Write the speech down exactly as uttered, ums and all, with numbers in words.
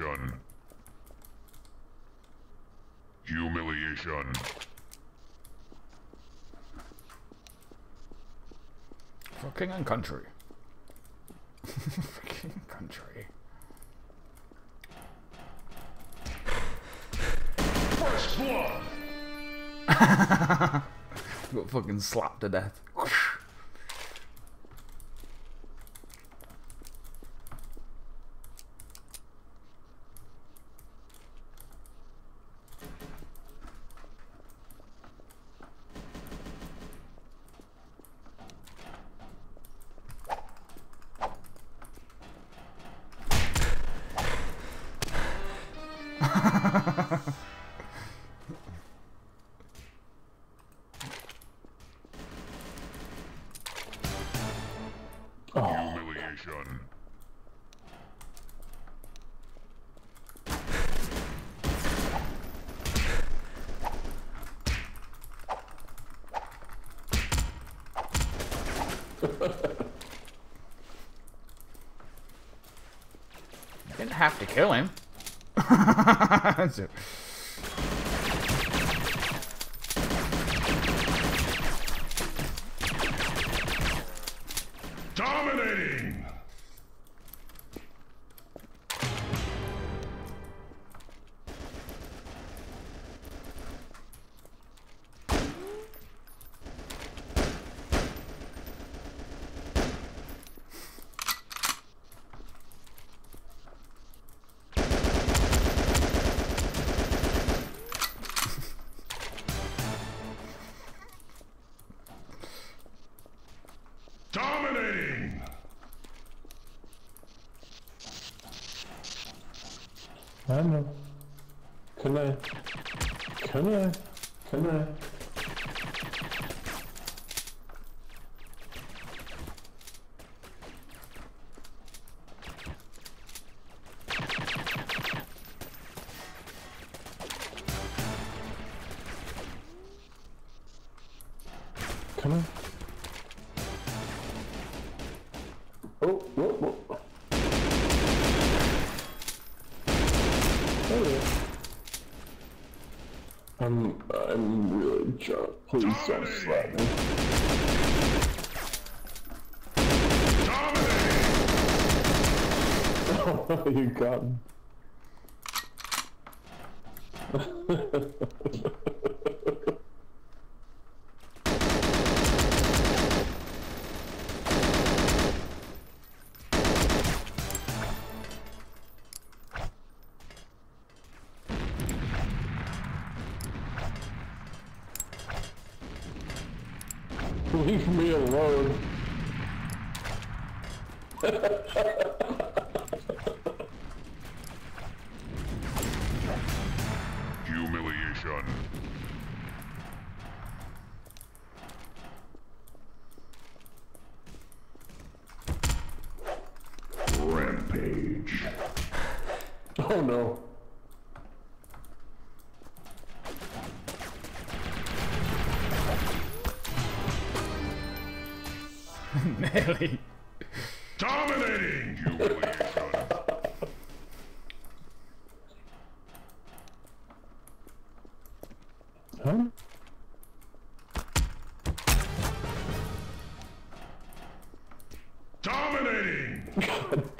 Humiliation. Humiliation. For king and country. For king and country. First blood. Got fucking slapped to death. Humiliation. Didn't have to kill him. That's it. Dominating. I know. Can I? Can I? Can I? Can I? Oh, oh, oh. I'm, I'm really drunk. Please don't slap me. Oh, you got me. Leave me alone. Humiliation. Rampage. Oh no. Nearly. Dominating, you weird cunt. Huh? Dominating! God.